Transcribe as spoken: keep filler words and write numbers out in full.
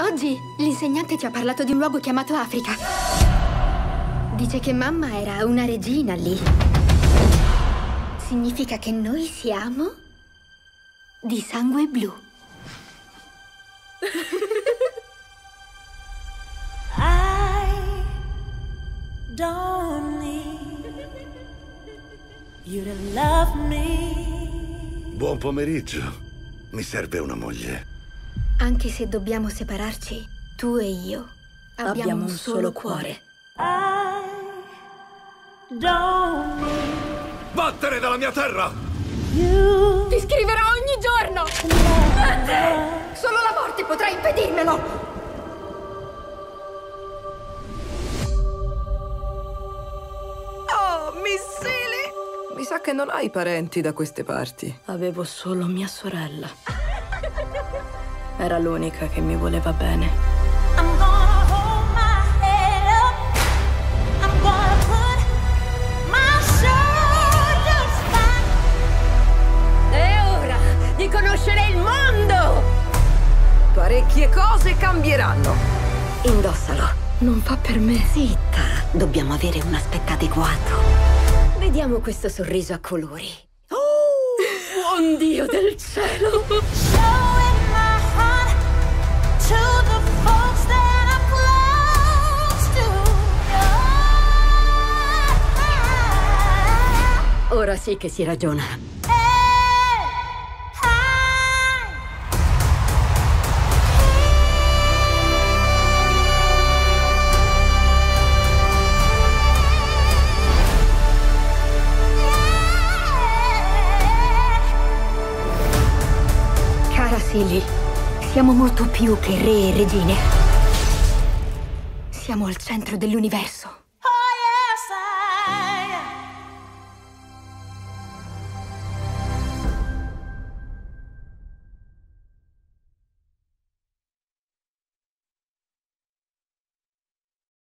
Oggi l'insegnante ci ha parlato di un luogo chiamato Africa. Dice che mamma era una regina lì. Significa che noi siamo di sangue blu. I don't need you to love me. Buon pomeriggio. Mi serve una moglie. Anche se dobbiamo separarci, tu e io abbiamo, abbiamo un solo, solo cuore. Vattene dalla mia terra! You Ti scriverò ogni giorno! Solo la morte potrà impedirmelo! Oh, Miss Sylvie! Mi sa che non hai parenti da queste parti. Avevo solo mia sorella. Era l'unica che mi voleva bene. I'm gonna hold my head up. I'm gonna put my shoulders back. È ora di conoscere il mondo! Parecchie cose cambieranno. Indossalo. Non fa per me. Zitta. Dobbiamo avere un aspetto adeguato. Vediamo questo sorriso a colori. Oh, buon Dio del cielo! Ora sì che si ragiona. Cara Sylvie, siamo molto più che re e regine. Siamo al centro dell'universo.